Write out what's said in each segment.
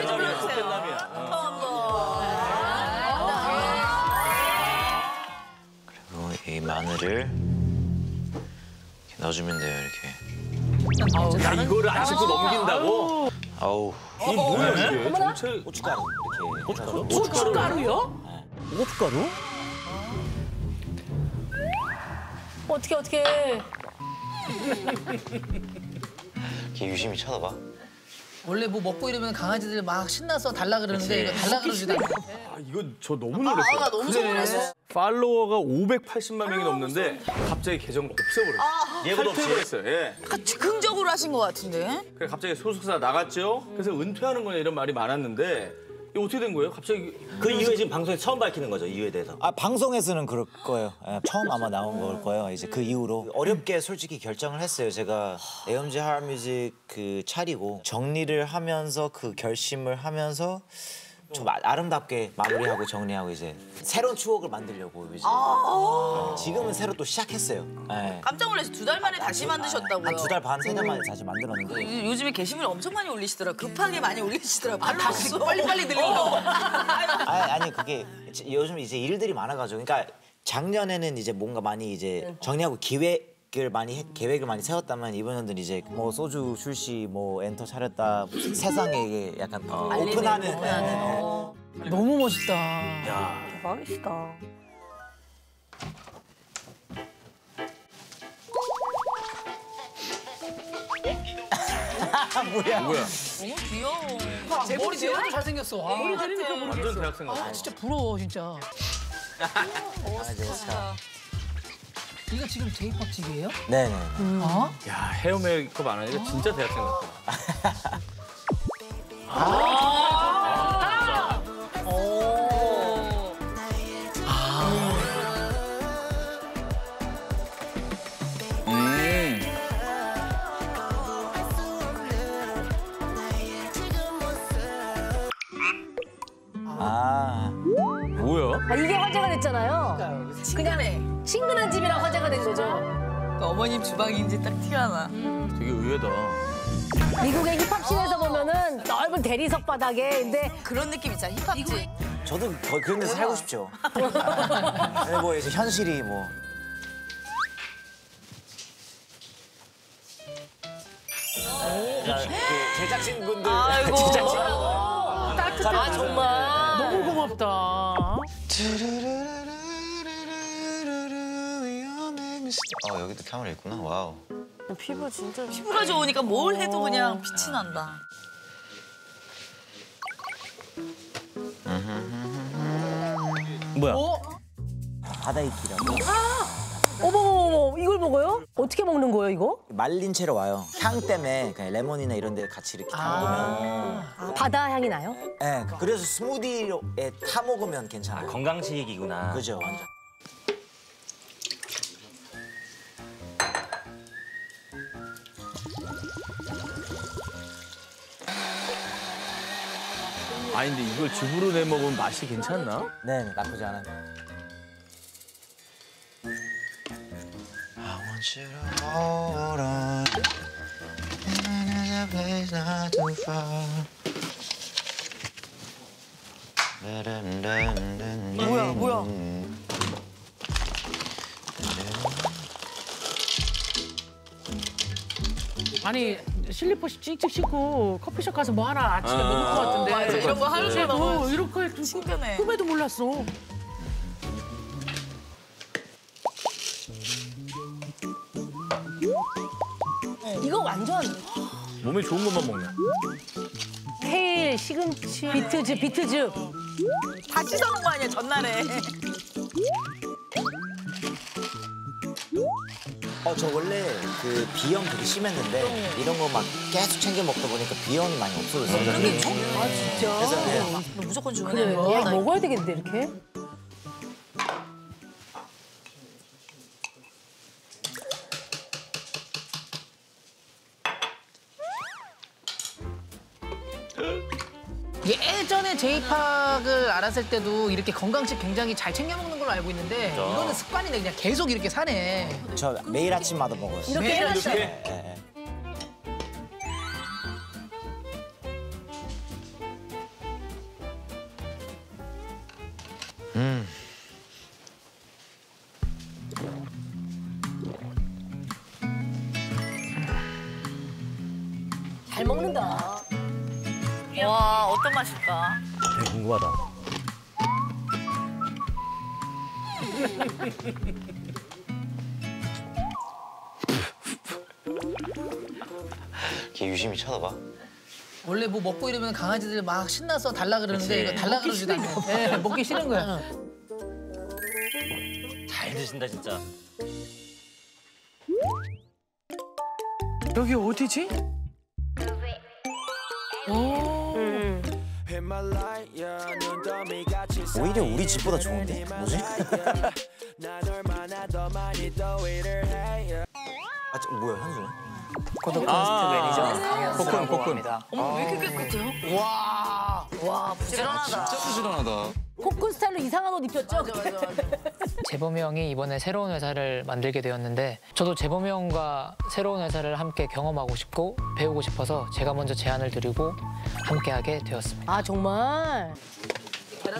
팬남이야. 팬남이야. 그리고 이 마늘을 이렇게 넣어주면 돼요, 이렇게. 아우, 나 이거를 안 씻고 넘긴다고? 아우. 이게 뭐야, 이게? 정체 고춧가루. 이렇게. 고춧가루요? 고춧가루? 어떻게. 이렇게 유심히 쳐다봐. 원래 뭐 먹고 이러면 강아지들 막 신나서 달라 그러는데 이거 달라 그러지도 않아. 아, 이건 저 너무 놀랐어요. 아, 너무 서운했어. 그래. 팔로워가 580만 명이 넘는데 갑자기 계정 없애버렸어요. 아, 예고도 없애버렸어요. 예. 즉흥적으로 하신 것 같은데. 그래 갑자기 소속사 나갔죠. 그래서 은퇴하는 거냐 이런 말이 많았는데 이거 어떻게 된 거예요? 갑자기 그 이유에 지금 방송에서 처음 밝히는 거죠, 이유에 대해서. 아, 방송에서는 그럴 거예요. 아, 처음 아마 나온 걸 거예요. 이제 그 이후로 어렵게 솔직히 결정을 했어요. 제가 AMG 하라뮤직 그 차리고 정리를 하면서 그 결심을 하면서 좀 아름답게 마무리하고 정리하고 이제 새로운 추억을 만들려고 이제 지금은 새로 또 시작했어요. 네. 깜짝 놀라서 2달 만에 다시 만드셨다고요? 한 2달 반, 3달 만에 다시 만들었는데 요즘에 게시물 엄청 많이 올리시더라. 급하게 많이 올리시더라고요. 아, 다시 빨리빨리 늘리려고. 아니 그게 요즘 이제 일들이 많아가지고 그러니까 작년에는 이제 뭔가 많이 이제 정리하고 계획을 많이 세웠다면 이번 년들은 이제 뭐 소주 출시 뭐 엔터 차렸다 세상에 약간 오픈하는. 너무 멋있다. 야. 대박이시다. 뭐야? 너무 귀여워. 제보리 제보도 잘생겼어. 완전 대학생 같아. 아, 진짜 부러워 진짜. 멋있다. 이거 지금 J-POP 집이에요? 네네. 어? 야, 헤어 메이크업 안 하니까 진짜 대학생 같다. 뭐야? 아, 이게 화제가 됐잖아요. 그냥 친근한 집이랑 화제가 된 거죠. 어머님 주방인지 딱 티가 나. 되게 의외다. 미국의 힙합씬에서 보면은 넓은 대리석 바닥에 근데 그런 느낌 있잖아, 힙합씬. 저도 그런 데서 살고 싶죠. 근데 뭐 이제 현실이 뭐. 제작진분들. 아이고. 제작진. 따뜻하다. 아, 정말. 너무 고맙다. 아, 여기도 카메라 있구나. 와우. 피부 진짜 피부가 좋으니까 뭘 해도 그냥 빛이 난다. 뭐야? 바다이키라고. 어머머머, 이걸 먹어요? 어떻게 먹는 거예요, 이거? 말린 채로 와요. 향 때문에 그냥 레몬이나 이런 데 같이 이렇게 담그면. 아, 바다 향이 나요? 네, 그래서 스무디에 타 먹으면 괜찮아요. 아, 건강식이구나. 그죠. 완전. 아니, 근데 이걸 즙으로 내 먹으면 맛이 괜찮나? 네, 나쁘지 않아요. 뭐야, 뭐야? 아니, 실리퍼시 찍찍 씻고 커피숍 가서 뭐 하나 아침에 먹을 것 같은데. 맞아, 이런 거 하루 종일 먹어. 이렇게 신기하네. 꿈에도 몰랐어. 이거 완전 몸에 좋은 것만 먹네. 케일, 시금치, 비트즙. 다 씻어놓은 거 아니야, 전날에. 저 원래 그 비염 되게 심했는데 이런 거 막 계속 챙겨 먹다 보니까 비염이 많이 없어졌어요. 그런 게 좋아. 아, 진짜? 그래서 네. 무조건 좋네. 그래, 야, 먹어야 되겠는데, 이렇게? 예전에 J-POP을 알았을 때도 이렇게 건강식 굉장히 잘 챙겨 먹는 걸로 알고 있는데 진짜? 이거는 습관이네. 그냥 계속 이렇게 사네. 저 매일 아침마다 먹어요. 매일 아침? 네. 잘 먹는다. 와, 어떤 맛일까? 되게 궁금하다. 이렇게 유심히 쳐다봐. 원래 뭐 먹고 이러면 강아지들 막 신나서 달라 그러는데 이거 달라 그러지도 않고. 네, 먹기 싫은 거야. 잘 드신다, 진짜. 여기 어디지? 오. 오히려 우리 집보다 좋은데? 뭐지? 아, 저, 뭐야, 현준아? 고독 토스트 매니저 코쿤. 어머, 왜 이렇게 깨끗해요? 와, 와, 부지런하다. 진짜 부지런하다. 코쿤 스타일로 이상한 옷 입혔죠? 맞아. 재범이 형이 이번에 새로운 회사를 만들게 되었는데 저도 재범이 형과 새로운 회사를 함께 경험하고 싶고 배우고 싶어서 제가 먼저 제안을 드리고 함께하게 되었습니다. 아, 정말?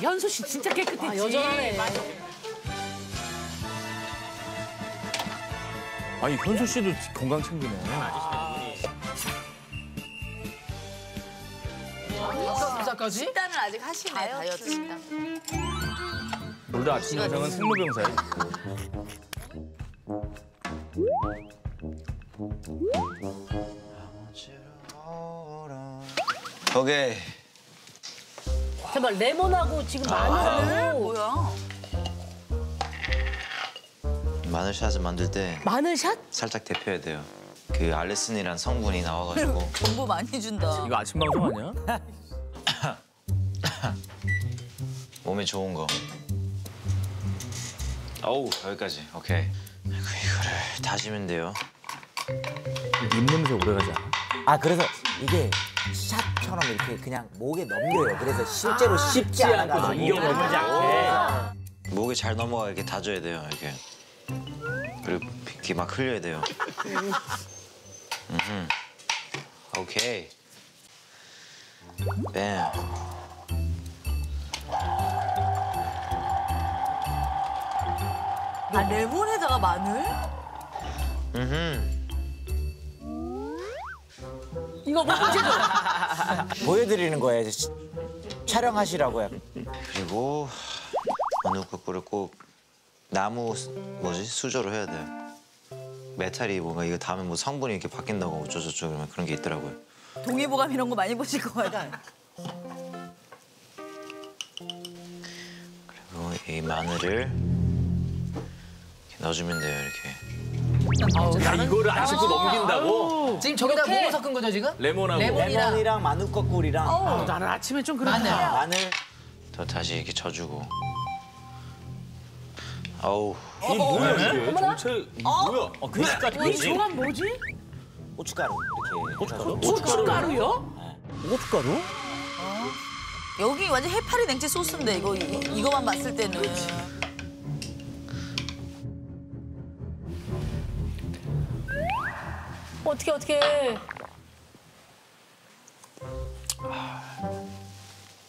현수 씨 진짜 깨끗했지? 아, 여전하네. 아니, 현수 씨도 건강 챙기네. 아까 부사까지? 식단을 아직 하시네요, 다이어트 식단. 둘 다 아침 저녁은 생로병사예요. 오케이. 잠깐만, 레몬하고 지금 마늘하고. 뭐야? 마늘샷을 만들 때 마늘샷? 살짝 데펴야 돼요. 그 알레스닌이란 성분이 나와가지고 정보 많이 준다. 이거 아침 방송 아니야? 몸에 좋은 거. 어우, 여기까지. 오케이. 이거를 다지면 돼요. 입냄새 오래가지 않아? 아, 그래서 이게 샷처럼 이렇게 그냥 목에 넘겨요. 그래서 실제로 쉽지 않아가지고 이어 넘지 않게. 목에 잘 넘어가 이렇게 다져야 돼요, 이렇게. 그리고 이렇게 막 흘려야 돼요. 오케이. 뱀. 아, 레몬에다가 마늘? 이거 뭐 보여드리는 거예요. 촬영하시라고요. 그리고 어느 국물을 꼭 나무 뭐지 수저로 해야 돼요. 메탈이 뭔가 이거 다음에 뭐 성분이 이렇게 바뀐다고 어쩌저쩌고 그러면 그런 게 있더라고요. 동의보감 이런 거 많이 보실 것 같아요. 그리고 이 마늘을 이렇게 넣어주면 돼요, 이렇게. 아우, 야, 이거를 안 씻고 넘긴다고? 아우, 지금 저기다 뭐뭐 섞은 거죠 지금? 레몬이랑 마늘거꿀이랑. 아, 나는 아침에 좀 그렇다. 마늘. 더 다시 이렇게 져주고. 아우. 이게 뭐야, 이게? 전체 뭐야? 이 조합 뭐지? 고춧가루. 이렇게. 고춧가루요? 고춧가루? 여기 완전 해파리 냉채 소스인데 이거만 봤을 때는. 그렇지. 어떻게?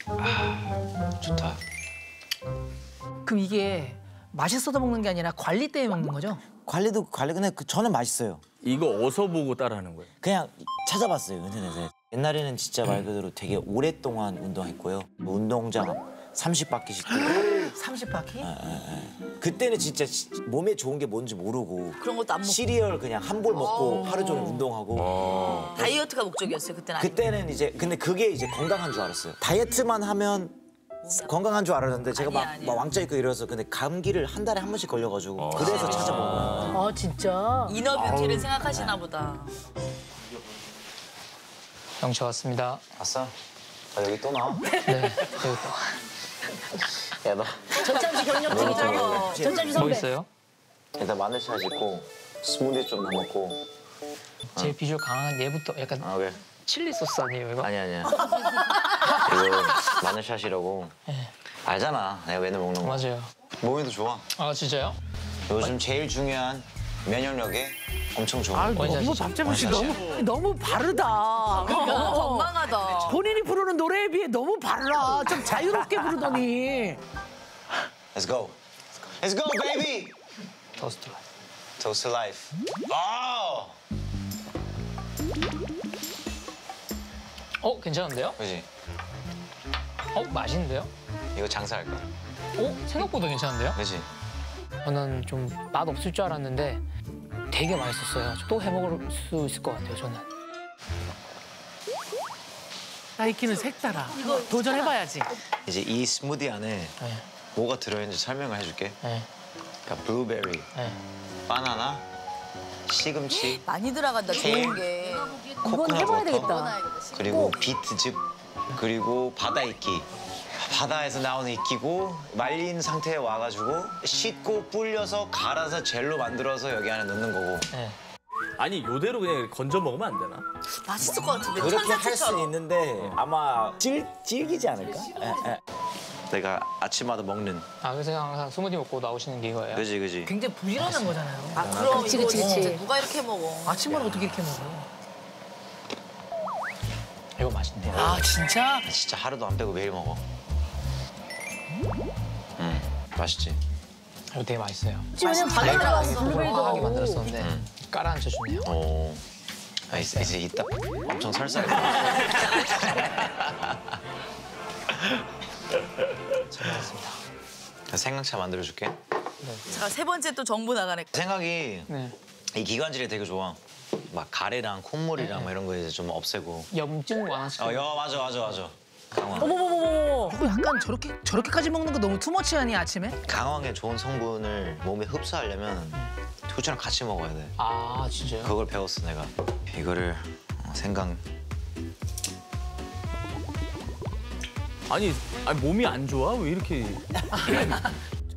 아, 좋다. 그럼 이게 맛있어서 먹는 게 아니라 관리 때문에 먹는 거죠? 관리 근데 저는 맛있어요. 이거 어디서 보고 따라하는 거예요? 그냥 찾아봤어요, 인터넷에. 옛날에는 진짜 말 그대로 되게 오랫동안 운동했고요. 뭐 운동장 30바퀴씩. 30바퀴? 네. 그때는 진짜 몸에 좋은 게 뭔지 모르고 그런 것도 안 먹고 시리얼 그냥 한 볼 먹고 하루 종일 운동하고. 다이어트가 목적이었어요, 그때는? 그때는 이제 근데 그게 이제 건강한 줄 알았어요. 다이어트만 하면 건강한 줄 알았는데 제가 막 왕자 입고 이래서 근데 감기를 한 달에 한 번씩 걸려가지고 그래서 찾아본 거예요. 아, 진짜? 이너뷰티를 생각하시나 보다. 형, 저 왔습니다. 왔어? 아, 여기 또 나와? 네, 여기 또. 야, 너. 전참시 경력증이잖아. 전참시 선배. 뭐 있어요? 일단 마늘샷 있고 스무디 좀 넣고. 제일 비주얼 강한 얘부터 약간. 아, 그래. 칠리 소스 아니에요, 이거? 아니야. 이거 마늘샷이라고. 네. 알잖아, 내가 맨날 먹는 거. 맞아요. 몸에도 좋아. 아, 진짜요? 요즘 제일 중요한 면역력에 엄청 좋아. 아, 너무 박재범 씨 너무 바르다. 너무 건강하다. 본인이 부르는 노래에 비해 너무 발라. 좀 자유롭게 부르더니. Let's go. Let's go, baby. Toast to life. Toast to life. Oh. 어, 괜찮은데요? 그지? 어, 맛있는데요? 이거 장사할 거야. 어, 생각보다 괜찮은데요? 그지? 저는 좀 맛 없을 줄 알았는데 되게 맛있었어요. 또 해먹을 수 있을 것 같아요, 저는. 다이키는 색다라. 이거 도전해봐야지. 이제 이 스무디 안에 네. 뭐가 들어있는지 설명을 해줄게. 네. 그러니까 블루베리, 네. 바나나, 시금치, 많이 들어간다, 좋은 게. 코코넛 해봐야 되겠다. 그리고 비트즙, 그리고 바다 이끼. 바다에서 나오는 이끼고 말린 상태에 와가지고 씻고 불려서 갈아서 젤로 만들어서 여기 안에 넣는 거고. 네. 아니 요대로 그냥 건져 먹으면 안 되나? 맛있을 것 같은데. 그렇게 할 수는 있는데 아마 질기지 않을까? 에. 내가 아침마다 먹는. 아 그래서 항상 스무디 먹고 나오시는 게 이거예요. 그지 그지. 굉장히 부지런한 거잖아요. 아 그럼 그치, 이거 진짜 누가 이렇게 먹어? 아침마다 어떻게 이렇게 먹어? 이거 맛있네요. 아 진짜? 진짜 하루도 안 빼고 매일 먹어. 맛있지? 이거 되게 맛있어요. 지금 바닥에 들어갔어. 블루베리도 만들었었는데 깔아앉혀 주네요. 오. 아, 이제 이따 엄청 설사해. 잘 먹었습니다. 생강차 만들어줄게. 네. 자, 세 번째 또 정보 나가네. 생각이 네. 이 기관질이 되게 좋아. 막 가래랑 콧물이랑 네. 이런 거 이제 좀 없애고. 염증 완화시켜. 맞아. 강황. 어머머머머. 약간 저렇게까지 먹는 거 너무 투머치 아니 아침에? 강황에 좋은 성분을 몸에 흡수하려면 후추랑 같이 먹어야 돼. 아 진짜요? 그걸 배웠어 내가. 이거를 생강. 아니 몸이 안 좋아? 왜 이렇게?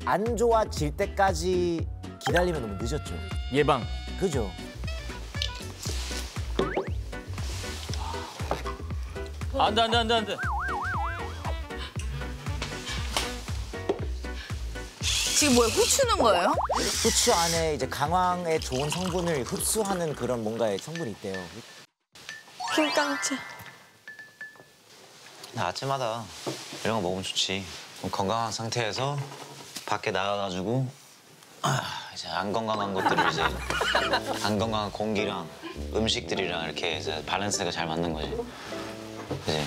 안 좋아질 때까지 기다리면 너무 늦었죠. 예방. 그죠. 안 돼. 지금 뭐야? 후추 넣은 거예요? 후추 안에 이제 강황의 좋은 성분을 흡수하는 그런 뭔가의 성분이 있대요. 흰깡차. 나 아침마다 이런 거 먹으면 좋지. 건강한 상태에서 밖에 나가가지고 이제 안 건강한 것들을 이제 안 건강한 공기랑 음식들이랑 이렇게 이제 밸런스가 잘 맞는 거지. 그치?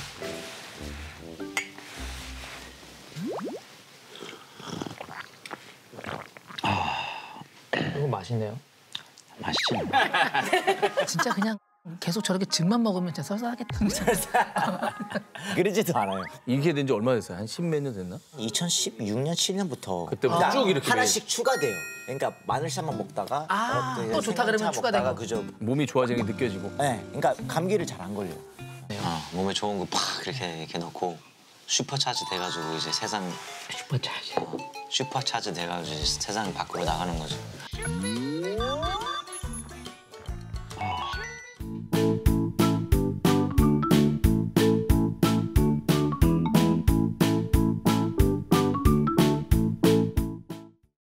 이거 맛있네요. 맛있지? 진짜 그냥 계속 저렇게 즙만 먹으면 진짜 썰쌀하겠다. 그러지도 않아요. 이게 된 지 얼마 됐어요? 한 10몇 년 됐나? 2016년, 7년부터. 그때부터 쭉 이렇게 하나씩 추가돼요. 그러니까 마늘샷만 먹다가 또 좋다 그러면 추가되고. 그죠. 몸이 좋아지는 게 느껴지고. 네, 그러니까 감기를 잘 안 걸려요. 몸에 좋은 거 팍 이렇게 넣고 슈퍼차지 돼가지고 이제 세상 슈퍼차지 돼가지고 이제 세상 밖으로 나가는 거죠.